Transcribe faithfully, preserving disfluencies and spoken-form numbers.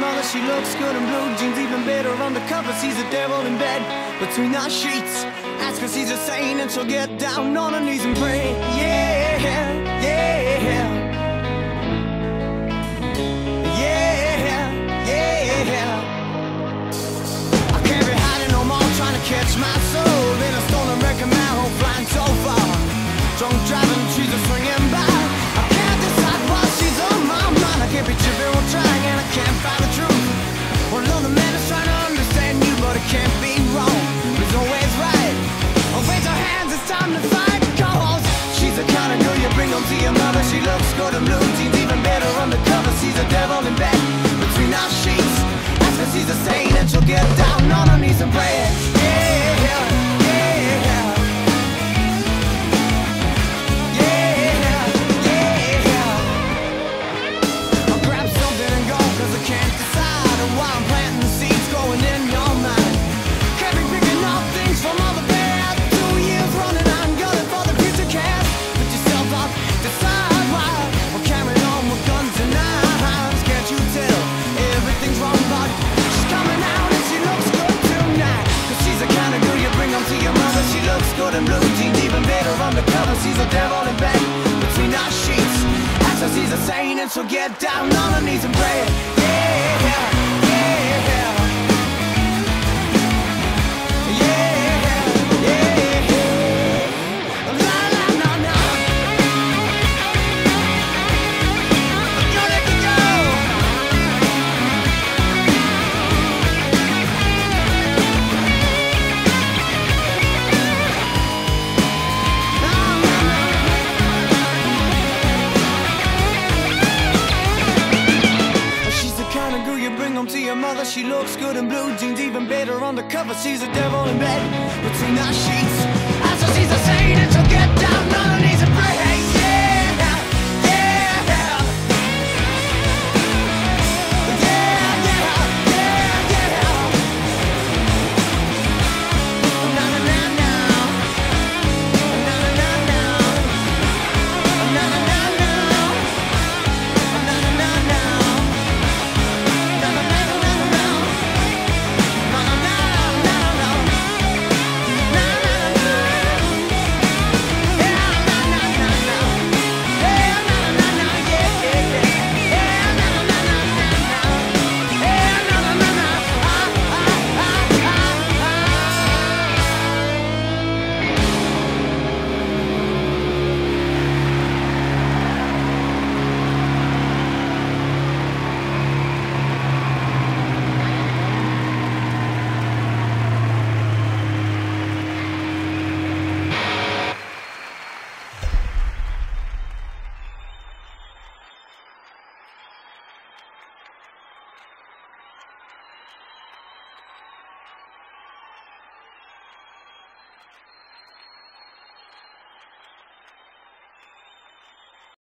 mother, she looks good in blue jeans, even better undercover. Sees the devil in bed between our sheets. Ask her, she's a saint, and she'll get down on her knees and pray. Yeah, yeah. Catch my soul in a stolen record, my whole flying so far. Drunk driving, she's a swinging by. I can't decide why she's on my mind. I can't be tripping while trying, and I can't find the truth. One lonely man is trying to understand you, but it can't be wrong. It's always right. Oh, raise your hands, it's time to fight. Cause she's the kind of girl you bring home to your mother. She looks good in blue jeans, even better undercover. She's a devil in bed between our sheets. Ask her, she's a saint, and she'll get down on her knees and pray. So get down on her knees and pray. Yeah, yeah, yeah, yeah, yeah, yeah. La la la la. Go, let it go. La la la. To your mother, she looks good in blue jeans, even better undercover. She's a devil in bed between our sheets. I said she's a saint, and she'll get down on it.